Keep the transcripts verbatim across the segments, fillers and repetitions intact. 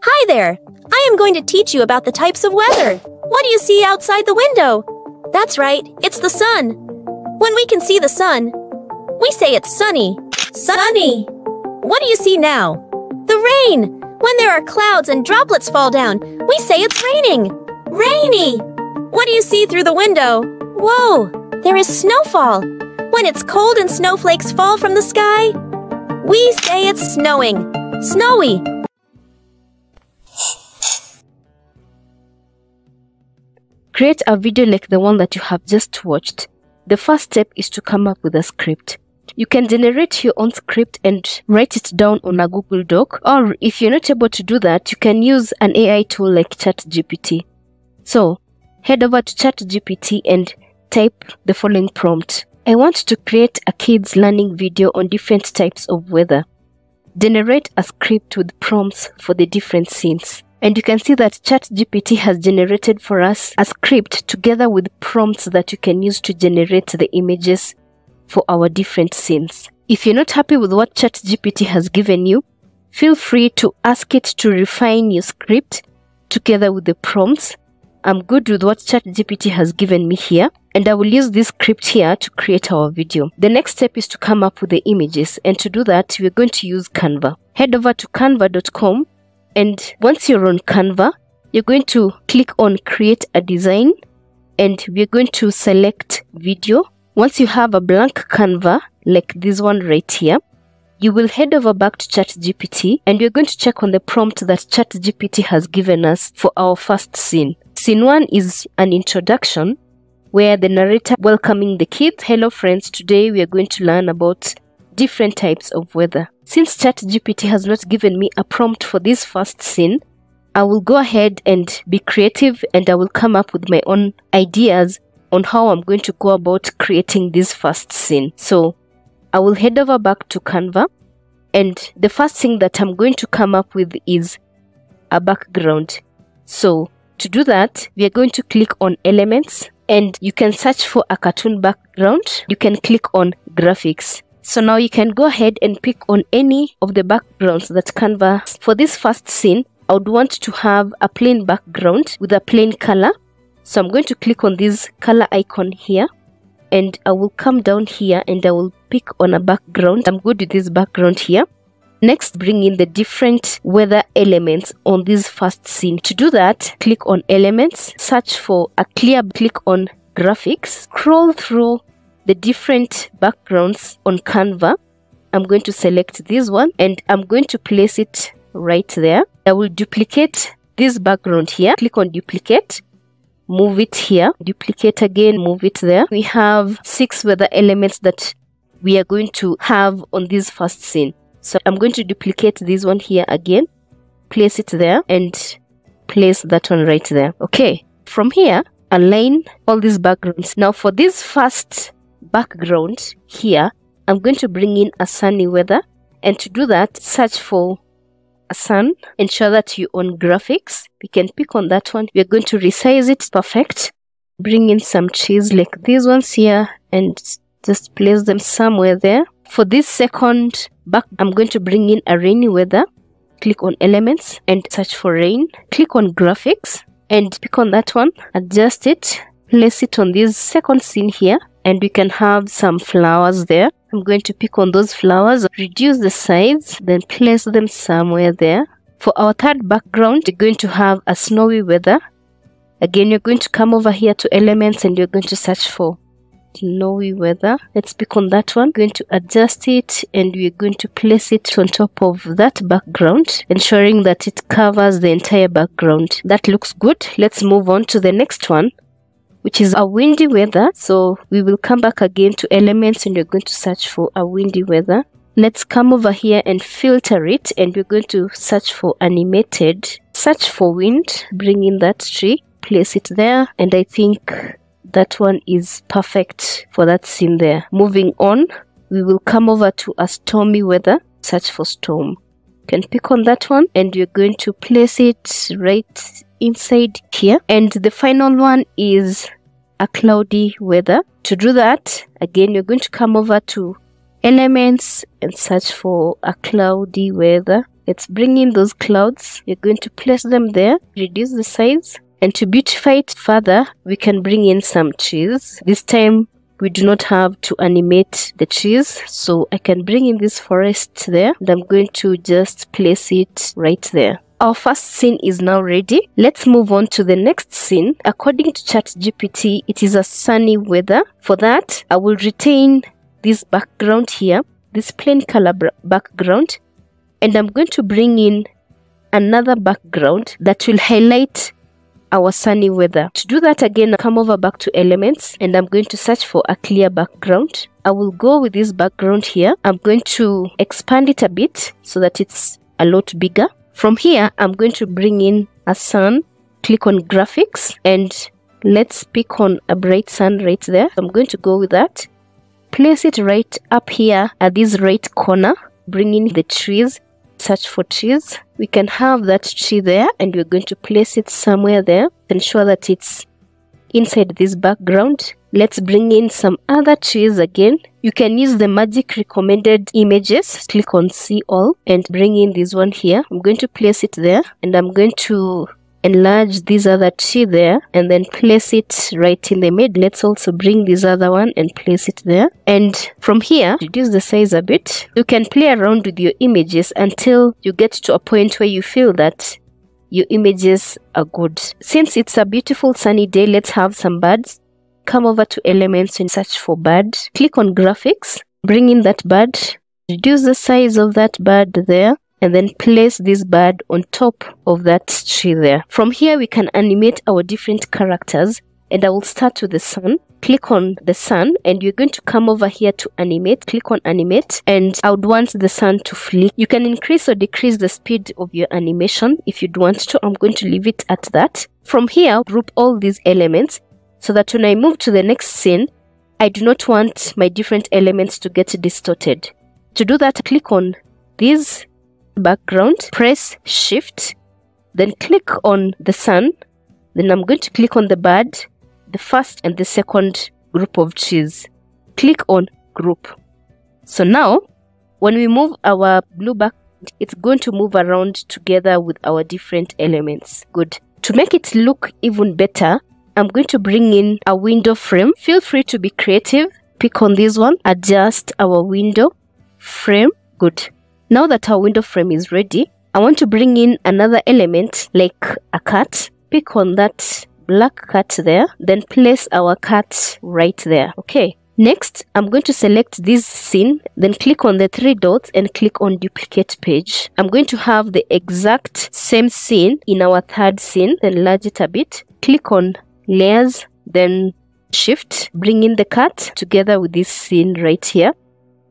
Hi there! I am going to teach you about the types of weather. What do you see outside the window? That's right, it's the sun. When we can see the sun, we say it's sunny. Sunny! What do you see now? The rain! When there are clouds and droplets fall down, we say it's raining. Rainy! What do you see through the window? Whoa! There is snowfall. When it's cold and snowflakes fall from the sky, we say it's snowing. Snowy! Create a video like the one that you have just watched. The first step is to come up with a script. You can generate your own script and write it down on a Google Doc, or if you're not able to do that, you can use an A I tool like ChatGPT. So, head over to ChatGPT and type the following prompt. I want to create a kids learning video on different types of weather. Generate a script with prompts for the different scenes. And you can see that ChatGPT has generated for us a script together with prompts that you can use to generate the images for our different scenes. If you're not happy with what ChatGPT has given you, feel free to ask it to refine your script together with the prompts. I'm good with what ChatGPT has given me here, and I will use this script here to create our video. The next step is to come up with the images, and to do that, we're going to use Canva. Head over to canva dot com, and once you're on Canva, you're going to click on Create a Design, and we're going to select Video. Once you have a blank Canva, like this one right here, you will head over back to ChatGPT, and we're going to check on the prompt that ChatGPT has given us for our first scene. Scene one is an introduction, where the narrator welcoming the kids. Hello friends, today we are going to learn about different types of weather. Since ChatGPT has not given me a prompt for this first scene, I will go ahead and be creative, and I will come up with my own ideas on how I'm going to go about creating this first scene. So I will head over back to Canva, and the first thing that I'm going to come up with is a background. So to do that, we are going to click on Elements, and you can search for a cartoon background. You can click on Graphics. So now you can go ahead and pick on any of the backgrounds that Canva. For this first scene, I would want to have a plain background with a plain color. So I'm going to click on this color icon here, and I will come down here and I will pick on a background. I'm good with this background here. Next, bring in the different weather elements on this first scene. To do that, click on Elements, search for a clear, click on Graphics, scroll through the different backgrounds on Canva. I'm going to select this one, and I'm going to place it right there. I will duplicate this background here. Click on Duplicate, move it here, duplicate again, move it there. We have six weather elements that we are going to have on this first scene. So I'm going to duplicate this one here again, place it there, and place that one right there. Okay, from here, align all these backgrounds. Now for this first background here, I'm going to bring in a sunny weather, and to do that, search for a sun. Ensure that you own Graphics. We can pick on that one. We're going to resize it. Perfect. Bring in some trees like these ones here and just place them somewhere there. For this second back, I'm going to bring in a rainy weather. Click on Elements and search for rain. Click on Graphics and pick on that one. Adjust it. Place it on this second scene here. And we can have some flowers there. I'm going to pick on those flowers, reduce the size, then place them somewhere there. For our third background, you're going to have a snowy weather. Again, you're going to come over here to Elements and you're going to search for snowy weather. Let's pick on that one. We're going to adjust it and we're going to place it on top of that background, ensuring that it covers the entire background. That looks good. Let's move on to the next one, which is a windy weather. So we will come back again to Elements and you're going to search for a windy weather. Let's come over here and filter it, and we're going to search for animated. Search for wind, bring in that tree, place it there, and I think that one is perfect for that scene there. Moving on, we will come over to a stormy weather. Search for storm. Can pick on that one and you're going to place it right inside here. And the final one is a cloudy weather. To do that, again, you're going to come over to Elements and search for a cloudy weather. Let's bring in those clouds. You're going to place them there, reduce the size, and to beautify it further, we can bring in some trees. This time we do not have to animate the trees, so I can bring in this forest there, and I'm going to just place it right there. Our first scene is now ready. Let's move on to the next scene. According to ChatGPT, it is a sunny weather. For that, I will retain this background here, this plain color background, and I'm going to bring in another background that will highlight our sunny weather. To do that again, come over back to elements, and I'm going to search for a clear background. I will go with this background here. I'm going to expand it a bit so that it's a lot bigger. From here, I'm going to bring in a sun, click on graphics, and let's pick on a bright sun right there. I'm going to go with that. Place it right up here at this right corner. Bring in the trees. Search for trees. We can have that tree there, and we're going to place it somewhere there. Ensure that it's inside this background. Let's bring in some other trees again. You can use the magic recommended images. Click on see all and bring in this one here. I'm going to place it there, and I'm going to enlarge this other tree there and then place it right in the middle. Let's also bring this other one and place it there. And from here, reduce the size a bit. You can play around with your images until you get to a point where you feel that your images are good. Since it's a beautiful sunny day, let's have some birds. Come over to elements and search for bird. Click on graphics, bring in that bird, reduce the size of that bird there, and then place this bird on top of that tree there. From here, we can animate our different characters, and I will start with the sun. Click on the sun, and you're going to come over here to animate. Click on animate, and I would want the sun to flick. You can increase or decrease the speed of your animation if you'd want to. I'm going to leave it at that. From here, group all these elements so that when I move to the next scene, I do not want my different elements to get distorted. To do that, click on these background, press shift, then click on the sun, then I'm going to click on the bird, the first and the second group of trees. Click on group. So now when we move our blue back, it's going to move around together with our different elements. Good. To make it look even better, I'm going to bring in a window frame. Feel free to be creative. Pick on this one, adjust our window frame. Good. Now that our window frame is ready, I want to bring in another element like a cat. Pick on that black cat there, then place our cat right there. Okay. Next, I'm going to select this scene, then click on the three dots and click on duplicate page. I'm going to have the exact same scene in our third scene. Enlarge it a bit. Click on layers, then shift. Bring in the cat together with this scene right here,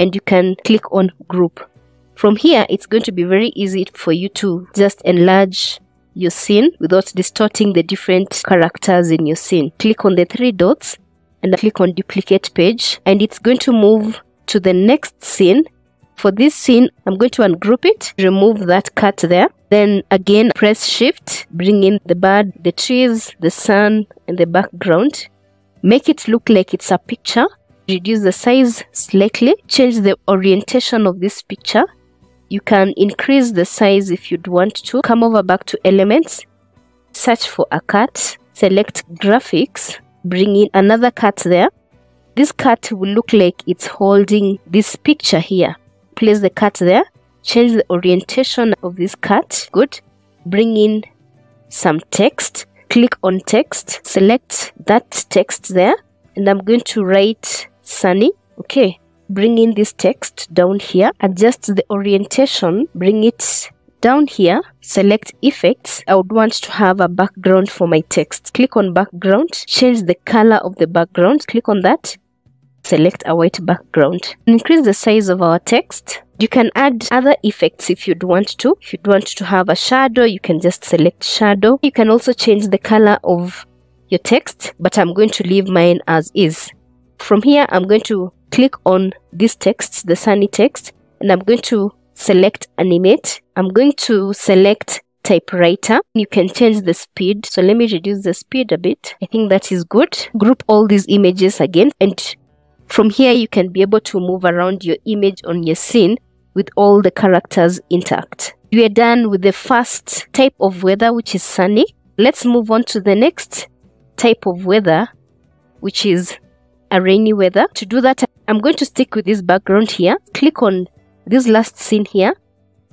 and you can click on group. From here, it's going to be very easy for you to just enlarge your scene without distorting the different characters in your scene. Click on the three dots and click on duplicate page, and it's going to move to the next scene. For this scene, I'm going to ungroup it, remove that cut there. Then again, press shift, bring in the bird, the trees, the sun, and the background. Make it look like it's a picture. Reduce the size slightly. Change the orientation of this picture. You can increase the size if you'd want to. Come over back to elements, search for a cat, select graphics, bring in another cat there. This cat will look like it's holding this picture here. Place the cat there, change the orientation of this cat. Good. Bring in some text, click on text, select that text there, and I'm going to write sunny. Okay. Bring in this text down here, adjust the orientation, bring it down here, select effects. I would want to have a background for my text. Click on background, change the color of the background, click on that, select a white background. Increase the size of our text. You can add other effects if you'd want to. If you'd want to have a shadow, you can just select shadow. You can also change the color of your text, but I'm going to leave mine as is. From here, I'm going to click on this text, the sunny text, and I'm going to select animate. I'm going to select typewriter. You can change the speed. So let me reduce the speed a bit. I think that is good. Group all these images again. And from here, you can be able to move around your image on your scene with all the characters intact. We are done with the first type of weather, which is sunny. Let's move on to the next type of weather, which is a rainy weather. To do that, I'm going to stick with this background here. Click on this last scene here.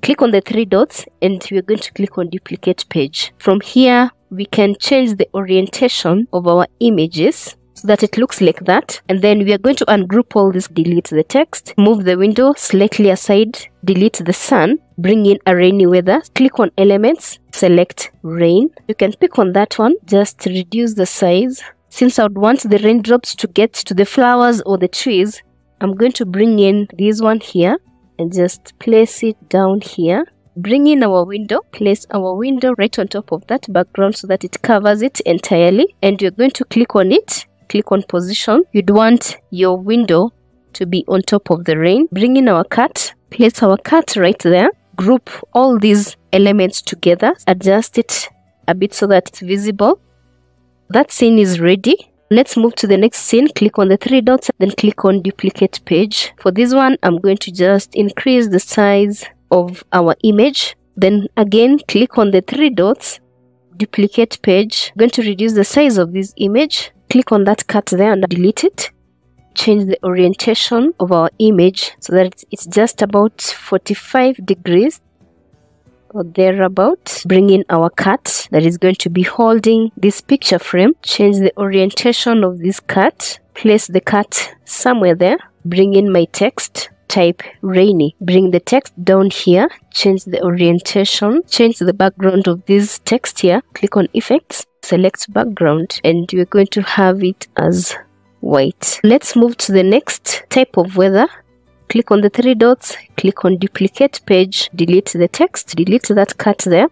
Click on the three dots and we're going to click on duplicate page. From here, we can change the orientation of our images so that it looks like that. And then we are going to ungroup all this, delete the text, move the window slightly aside, delete the sun, bring in a rainy weather, click on elements, select rain. You can pick on that one, just reduce the size. Since I would want the raindrops to get to the flowers or the trees, I'm going to bring in this one here and just place it down here. Bring in our window, place our window right on top of that background so that it covers it entirely. And you're going to click on it, click on position. You'd want your window to be on top of the rain. Bring in our cat, place our cat right there. Group all these elements together, adjust it a bit so that it's visible. That scene is ready. Let's move to the next scene. Click on the three dots, then click on duplicate page. For this one, I'm going to just increase the size of our image. Then again, click on the three dots, duplicate page. I'm going to reduce the size of this image. Click on that cut there and delete it. Change the orientation of our image so that it's just about forty-five degrees or thereabout. Bring in our cat that is going to be holding this picture frame. Change the orientation of this cat. Place the cat somewhere there. Bring in my text. Type rainy. Bring the text down here. Change the orientation. Change the background of this text here. Click on effects. Select background and we're going to have it as white. Let's move to the next type of weather. Click on the three dots, click on duplicate page, delete the text, delete that cut there.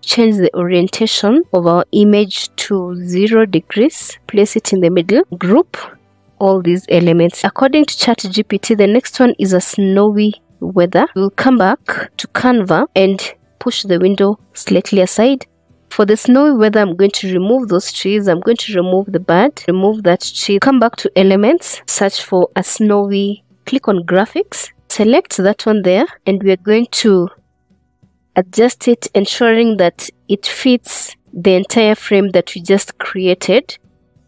Change the orientation of our image to zero degrees, place it in the middle, group all these elements. According to ChatGPT, the next one is a snowy weather. We'll come back to Canva and push the window slightly aside. For the snowy weather, I'm going to remove those trees. I'm going to remove the bird, remove that tree. Come back to elements, search for a snowy. Click on graphics, select that one there, and we are going to adjust it, ensuring that it fits the entire frame that we just created.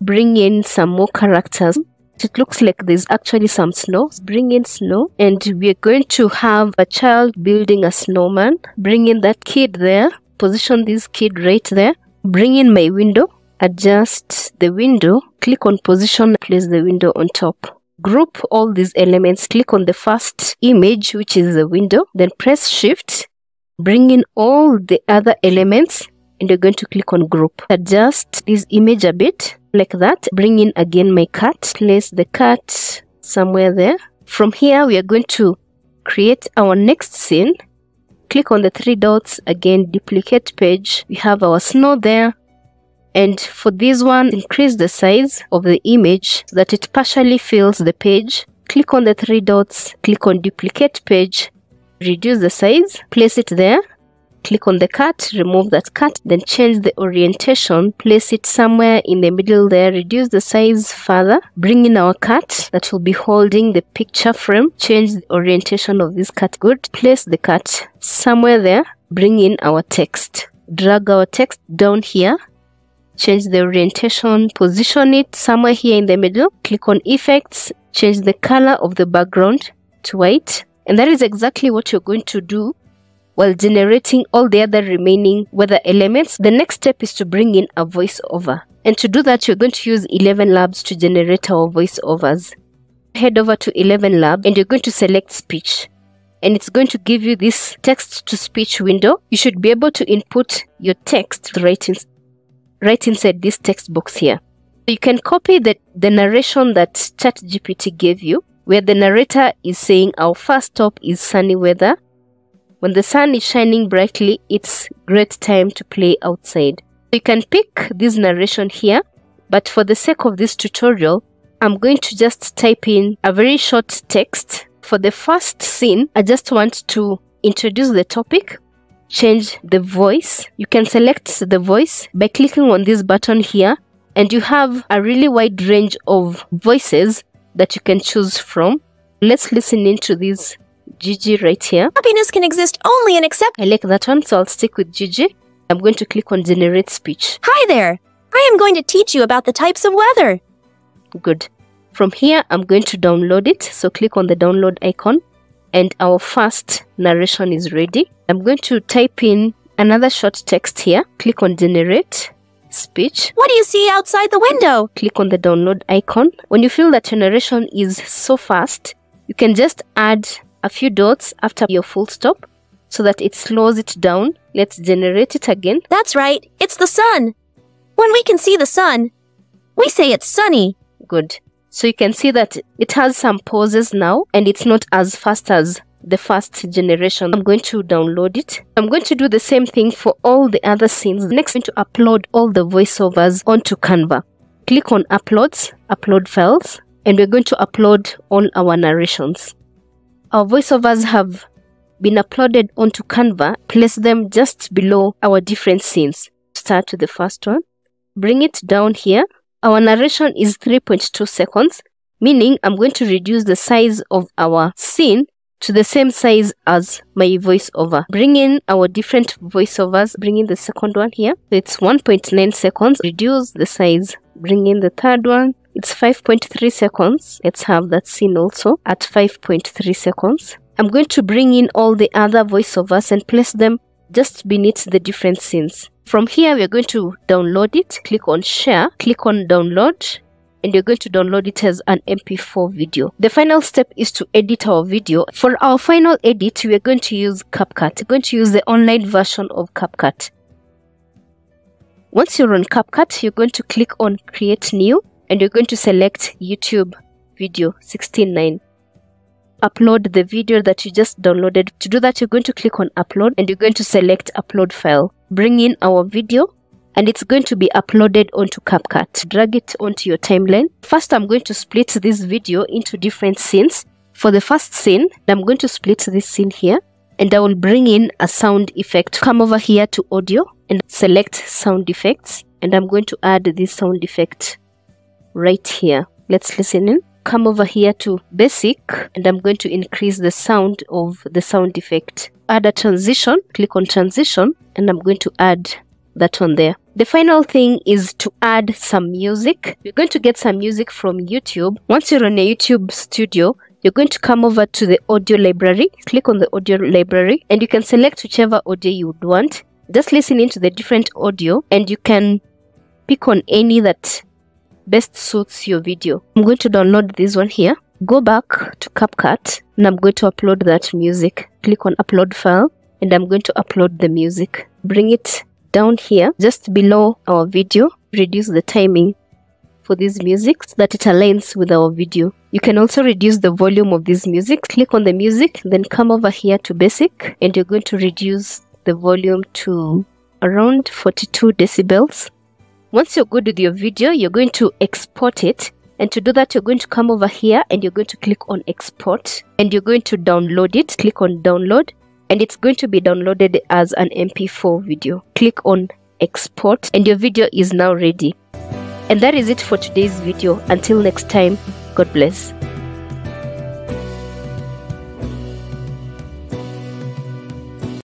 Bring in some more characters. It looks like there's actually some snow. Bring in snow, and we are going to have a child building a snowman. Bring in that kid there. Position this kid right there. Bring in my window. Adjust the window. Click on position. Place the window on top. Group all these elements. Click on the first image, which is the window, then press shift, bring in all the other elements, and you're going to click on group. Adjust this image a bit like that. Bring in again my cat, place the cat somewhere there. From here, we are going to create our next scene. Click on the three dots, again duplicate page. We have our snow there. And for this one, increase the size of the image so that it partially fills the page. Click on the three dots, click on duplicate page, reduce the size, place it there. Click on the cut, remove that cut, then change the orientation, place it somewhere in the middle there, reduce the size further. Bring in our cut that will be holding the picture frame, change the orientation of this cut, good. Place the cut somewhere there, bring in our text, drag our text down here. Change the orientation, position it somewhere here in the middle. Click on effects, change the color of the background to white. And that is exactly what you're going to do while generating all the other remaining weather elements. The next step is to bring in a voiceover. And to do that, you're going to use eleven labs to generate our voiceovers. Head over to eleven labs and you're going to select speech. And it's going to give you this text-to-speech window. You should be able to input your text right in right inside this text box here. You can copy the, the narration that ChatGPT gave you, where the narrator is saying our first stop is sunny weather. When the sun is shining brightly, it's great time to play outside. You can pick this narration here, but for the sake of this tutorial, I'm going to just type in a very short text. For the first scene, I just want to introduce the topic. Change the voice. You can select the voice by clicking on this button here, and you have a really wide range of voices that you can choose from. Let's listen into this Gigi right here. Happiness can exist only in accept. I like that one, so I'll stick with Gigi. I'm going to click on generate speech. Hi there. I am going to teach you about the types of weather. Good. From here, I'm going to download it. So click on the download icon and our first narration is ready. I'm going to type in another short text here. Click on generate speech. What do you see outside the window? Click on the download icon. When you feel that your narration is so fast, you can just add a few dots after your full stop so that it slows it down. Let's generate it again. That's right. It's the sun. When we can see the sun, we say it's sunny. Good. So you can see that it has some pauses now and it's not as fast as the first generation. I'm going to download it. I'm going to do the same thing for all the other scenes. Next, I'm going to upload all the voiceovers onto Canva. Click on Uploads, Upload Files, and we're going to upload all our narrations. Our voiceovers have been uploaded onto Canva. Place them just below our different scenes. Start with the first one. Bring it down here. Our narration is three point two seconds, meaning I'm going to reduce the size of our scene to the same size as my voiceover. Bring in our different voiceovers. Bring in the second one here. It's one point nine seconds. Reduce the size. Bring in the third one. It's five point three seconds. Let's have that scene also at five point three seconds. I'm going to bring in all the other voiceovers and place them just beneath the different scenes. From here, we're going to download it. Click on share, click on download, and you're going to download it as an M P four video. The final step is to edit our video. For our final edit, we're going to use CapCut. We're going to use the online version of CapCut. Once you're on CapCut, you're going to click on create new, and you're going to select YouTube video sixteen nine. Upload the video that you just downloaded. To do that, you're going to click on upload and you're going to select upload file. Bring in our video and it's going to be uploaded onto CapCut. Drag it onto your timeline. First, I'm going to split this video into different scenes. For the first scene, I'm going to split this scene here and I will bring in a sound effect. Come over here to audio and select sound effects and I'm going to add this sound effect right here. Let's listen in. Come over here to basic and I'm going to increase the sound of the sound effect. Add a transition, click on transition and I'm going to add that one there. The final thing is to add some music. You're going to get some music from YouTube. Once you're on a YouTube studio, you're going to come over to the audio library. Click on the audio library and you can select whichever audio you would want. Just listen into the different audio and you can pick on any that best suits your video. I'm going to download this one here. Go back to CapCut and I'm going to upload that music. Click on upload file and I'm going to upload the music. Bring it down here just below our video. Reduce the timing for this music so that it aligns with our video. You can also reduce the volume of this music. Click on the music, then come over here to basic and you're going to reduce the volume to around forty-two decibels. Once you're good with your video, you're going to export it. And to do that, you're going to come over here and you're going to click on export. And you're going to download it. Click on download. And it's going to be downloaded as an M P four video. Click on export. And your video is now ready. And that is it for today's video. Until next time, God bless.